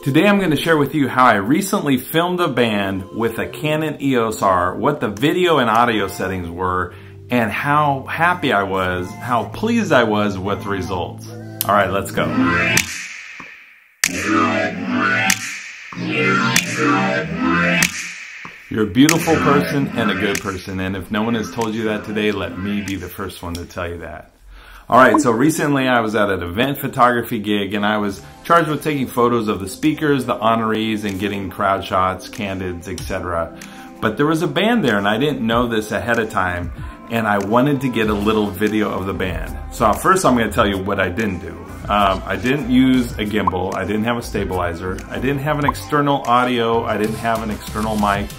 Today I'm going to share with you how I recently filmed a band with a Canon EOS R, what the video and audio settings were, and how happy I was, how pleased I was with the results. All right, let's go. You're a beautiful person and a good person, and if no one has told you that today, let me be the first one to tell you that. Alright, so recently I was at an event photography gig and I was charged with taking photos of the speakers, the honorees, and getting crowd shots, candids, etc. But there was a band there and I didn't know this ahead of time and I wanted to get a little video of the band. So first I'm going to tell you what I didn't do. I didn't use a gimbal, I didn't have a stabilizer, I didn't have an external audio, I didn't have an external mic.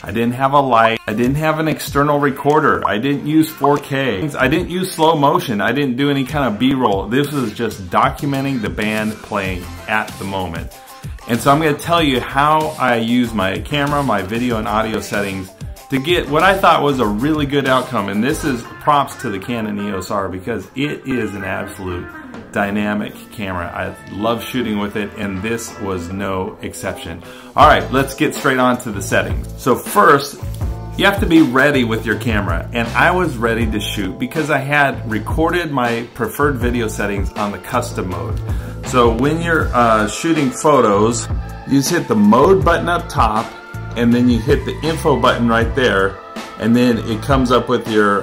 I didn't have a light, I didn't have an external recorder, I didn't use 4K, I didn't use slow motion, I didn't do any kind of B-roll. This was just documenting the band playing at the moment. And so I'm going to tell you how I use my camera, my video and audio settings to get what I thought was a really good outcome. And this is props to the Canon EOS R because it is an absolute dynamic camera. I love shooting with it and this was no exception. All right, let's get straight on to the settings. So first, you have to be ready with your camera and I was ready to shoot because I had recorded my preferred video settings on the custom mode. So when you're shooting photos, you just hit the mode button up top and then you hit the info button right there. And then it comes up with your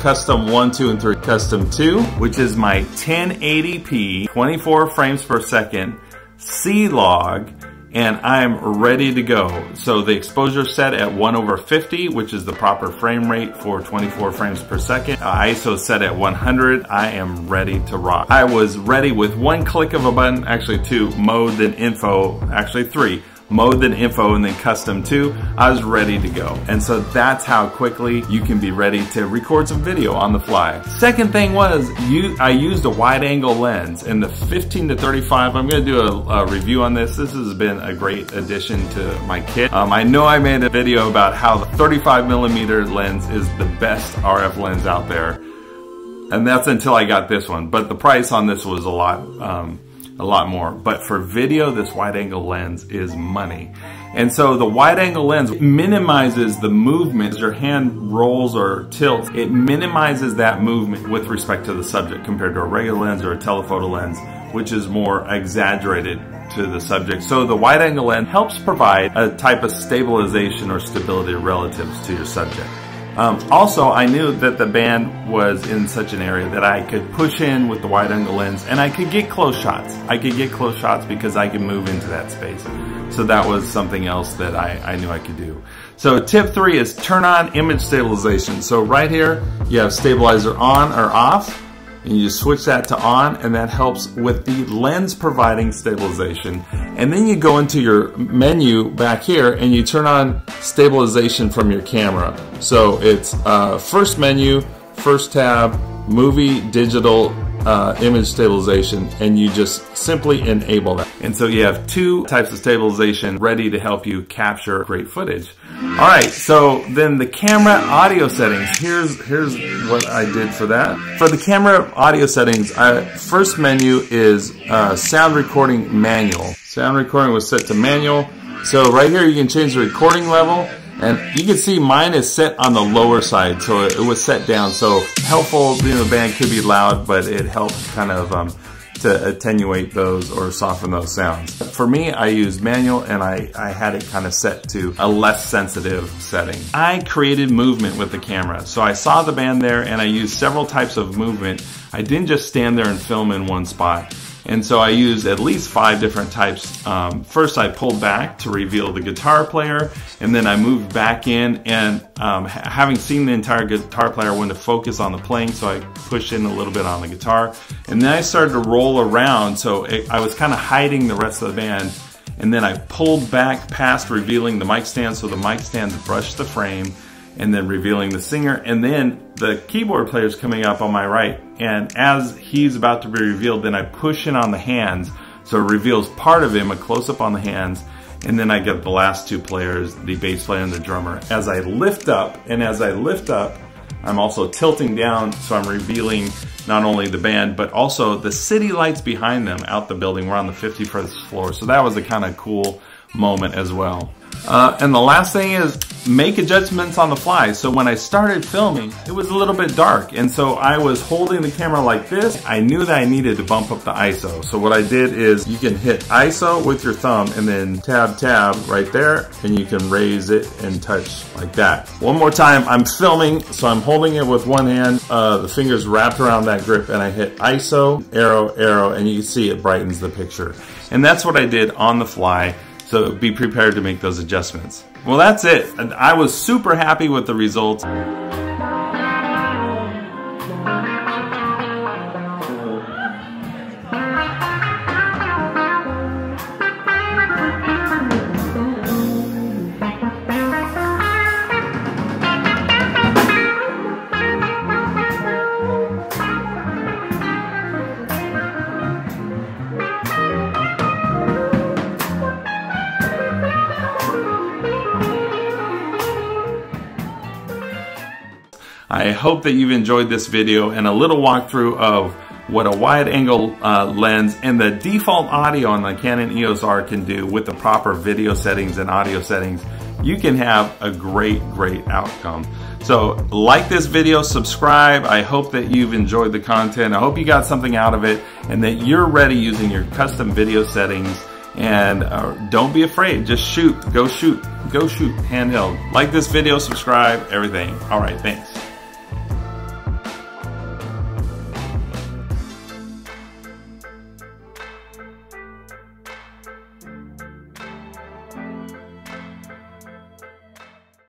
custom 1, 2, and 3. Custom 2, which is my 1080p, 24 frames per second, C-log, and I'm ready to go. So the exposure set at 1/50, which is the proper frame rate for 24 frames per second. ISO set at 100, I am ready to rock. I was ready with one click of a button, actually two, mode, then info, actually three. Mode, then info, and then custom 2, I was ready to go. And so that's how quickly you can be ready to record some video on the fly. Second thing was, I used a wide angle lens in the 15 to 35. I'm gonna do a review on this. This has been a great addition to my kit. I know I made a video about how the 35mm lens is the best RF lens out there. And that's until I got this one. But the price on this was a lot more, but for video, this wide angle lens is money. And so the wide angle lens minimizes the movement. As your hand rolls or tilts, it minimizes that movement with respect to the subject compared to a regular lens or a telephoto lens, which is more exaggerated to the subject. So the wide angle lens helps provide a type of stabilization or stability relative to your subject. Also, I knew that the band was in such an area that I could push in with the wide angle lens and I could get close shots. I could get close shots because I could move into that space. So that was something else that I knew I could do. So tip 3 is turn on image stabilization. So right here, you have stabilizer on or off and you just switch that to on and that helps with the lens providing stabilization. And then you go into your menu back here and you turn on stabilization from your camera. So it's first menu, first tab, movie, digital, image stabilization, and you just simply enable that. And so you have two types of stabilization ready to help you capture great footage. All right, so then the camera audio settings. Here's what I did for that. For the camera audio settings, first menu is sound recording manual. Sound recording was set to manual. So right here you can change the recording level. And you can see mine is set on the lower side, so it was set down. So helpful, you know, the band could be loud, but it helps kind of to attenuate those or soften those sounds. For me, I used manual and I had it kind of set to a less sensitive setting. I created movement with the camera. So I saw the band there and I used several types of movement. I didn't just stand there and film in one spot. And so I used at least 5 different types. First I pulled back to reveal the guitar player and then I moved back in and having seen the entire guitar player, I wanted to focus on the playing, so I pushed in a little bit on the guitar. And then I started to roll around, so I was kind of hiding the rest of the band. And then I pulled back past revealing the mic stand, so the mic stands brushed the frame and then revealing the singer. And then the keyboard player is coming up on my right. And as he's about to be revealed, then I push in on the hands. So it reveals part of him, a close up on the hands. And then I get the last two players, the bass player and the drummer. As I lift up, I'm also tilting down, so I'm revealing not only the band, but also the city lights behind them out the building. We're on the 51st floor, so that was a kind of cool moment as well. And the last thing is make adjustments on the fly. So when I started filming, it was a little bit dark, and so I was holding the camera like this. I knew that I needed to bump up the ISO. So what I did is you can hit ISO with your thumb and then tab right there, and you can raise it and touch like that. One more time, I'm filming, so I'm holding it with one hand, the fingers wrapped around that grip, and I hit ISO, arrow, and you can see it brightens the picture. And that's what I did on the fly. So be prepared to make those adjustments. Well, that's it. I was super happy with the results. I hope that you've enjoyed this video and a little walkthrough of what a wide angle lens and the default audio on the Canon EOS R can do with the proper video settings and audio settings. You can have a great outcome. So like this video, subscribe. I hope that you've enjoyed the content. I hope you got something out of it and that you're ready using your custom video settings. And don't be afraid, just shoot, go shoot handheld. Like this video, subscribe, everything. All right, thanks.